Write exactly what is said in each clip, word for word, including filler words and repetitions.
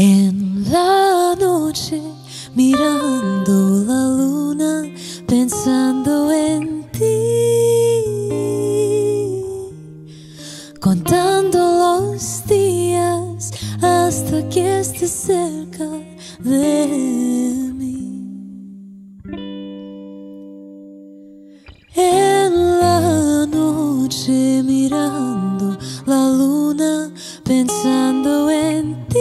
En la noche, mirando la luna, pensando en ti, contando los días hasta que estés cerca de mí. En la noche, mirando la luna, pensando en ti,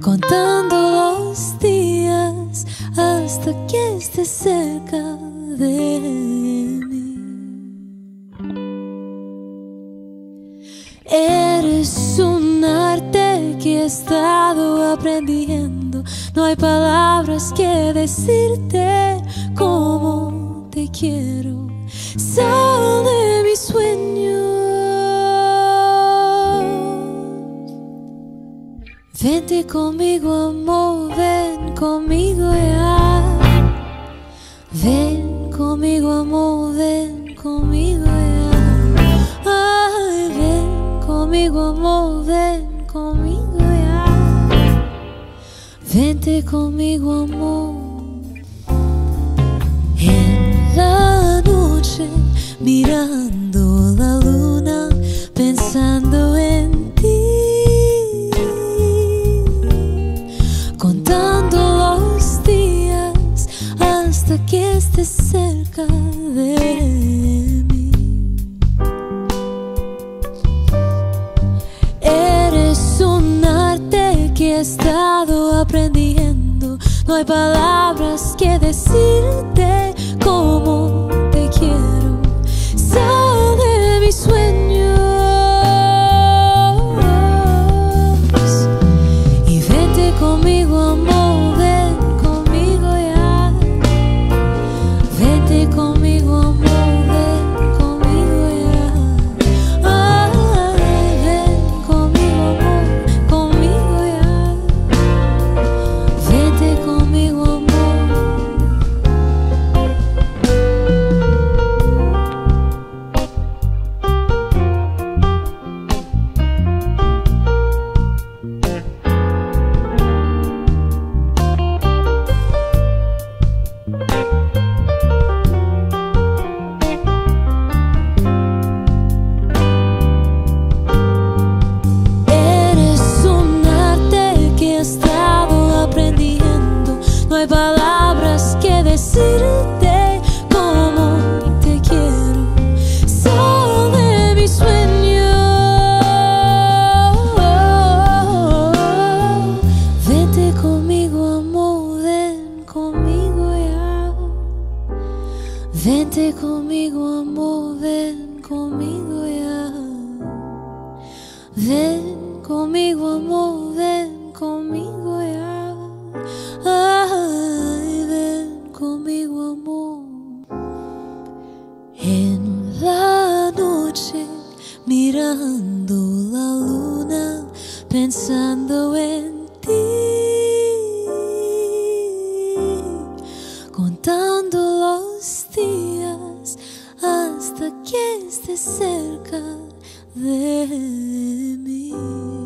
contando los días hasta que estés cerca de mí. Eres un arte que he estado aprendiendo. No hay palabras que decirte cómo te quiero. Sal de mi sueño, vente conmigo, amor, ven conmigo ya. Ven conmigo, amor, ven conmigo ya. Ay, ven conmigo, amor, ven conmigo ya. Vente conmigo, amor. En la noche, mirando la luna, pensando en ti, hasta que estés cerca de mí. Eres un arte que he estado aprendiendo. No hay palabras que decirte cómo te quiero. Sal de mis sueños y vente conmigo, amor. Vente conmigo, amor, ven conmigo ya. Ay, ven conmigo, amor, conmigo ya. Vente conmigo, amor. No hay palabras que decirte cómo te quiero. Sal de mis sueños, vente conmigo, amor, ven conmigo ya. Vente conmigo, amor, ven conmigo ya. Ven conmigo, amor, ven conmigo ya. Ay, ven conmigo, amor. En la noche, mirando la luna, pensando en ti, contando los días hasta que estés cerca de mí.